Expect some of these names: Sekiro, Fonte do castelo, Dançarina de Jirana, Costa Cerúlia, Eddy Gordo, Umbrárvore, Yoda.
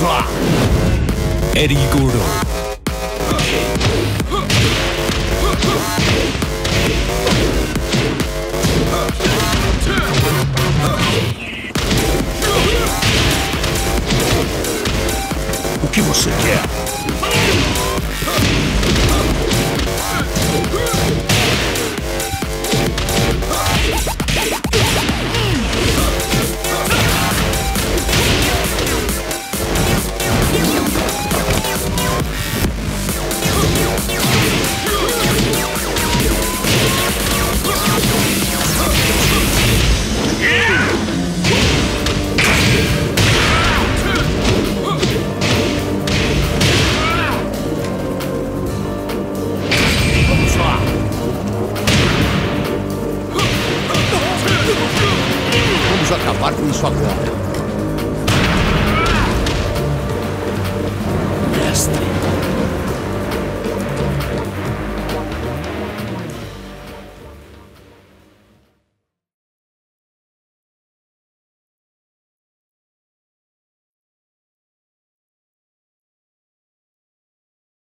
Vamos lá! Eddy Gordo. O que você quer? Acabar com isso agora.